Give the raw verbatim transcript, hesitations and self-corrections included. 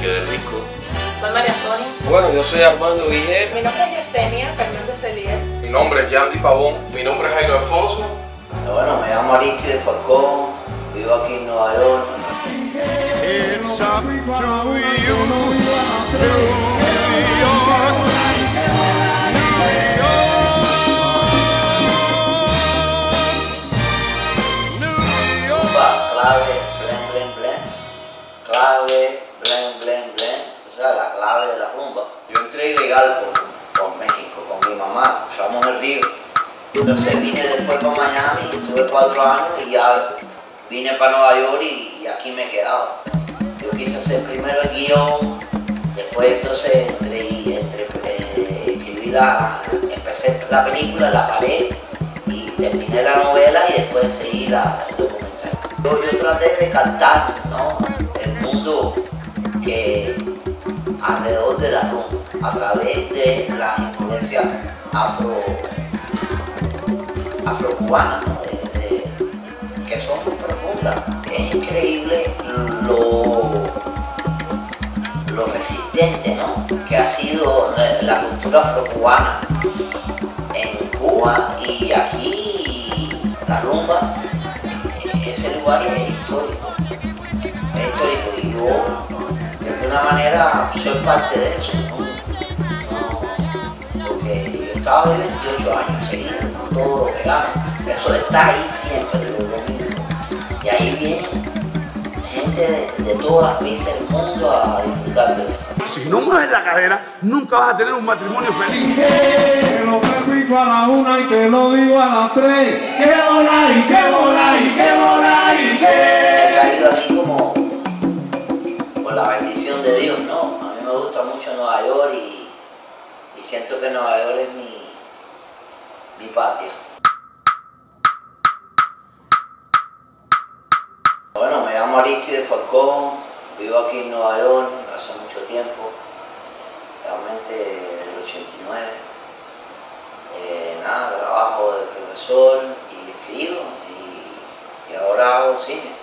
Enrique de Risco. Soy María Toni. Bueno, yo soy Armando Guillén. Mi nombre es Yesenia Fernández Celiel. Mi nombre es Yandy Pavón. Mi nombre es Jairo Alfoso. Bueno, bueno, me llamo Aristides Falcón, vivo aquí en Nueva York. It's up to you. Clave, blen, blen, blen, o sea, la clave de la rumba. Yo entré ilegal por, por México, con mi mamá, cruzamos el río. Entonces vine después para Miami, estuve cuatro años y ya vine para Nueva York y, y aquí me he quedado. Yo quise hacer primero el guión, después entonces entre, entre, eh, escribí la, empecé la película La Pared y terminé la novela y después seguí la, el documental. Yo, yo traté de cantar, ¿no? Que alrededor de la rumba, a través de la influencia afro, afrocubana, ¿no? de, de, que son muy profundas. Es increíble lo, lo resistente, ¿no? que ha sido la cultura afrocubana en Cuba y aquí la rumba, ese lugar es histórico. Y yo, de alguna manera, soy parte de eso, ¿no? Porque yo estaba de veintiocho años seguido, ¿no? Todo lo que gano. Eso está ahí siempre, los domingos. Y ahí viene gente de, de todas las países del mundo a disfrutar de eso. Si no mueves la cadera, nunca vas a tener un matrimonio feliz. Que lo repico a la una y que lo digo a las tres. Que volá y que volá y que volá y que... He caído aquí como... la bendición de Dios, ¿no? A mí me gusta mucho Nueva York y, y siento que Nueva York es mi, mi patria. Bueno, me llamo Aristides Falcón, vivo aquí en Nueva York hace mucho tiempo, realmente del ochenta y nueve. Eh, nada, trabajo de profesor y escribo y, y ahora hago cine.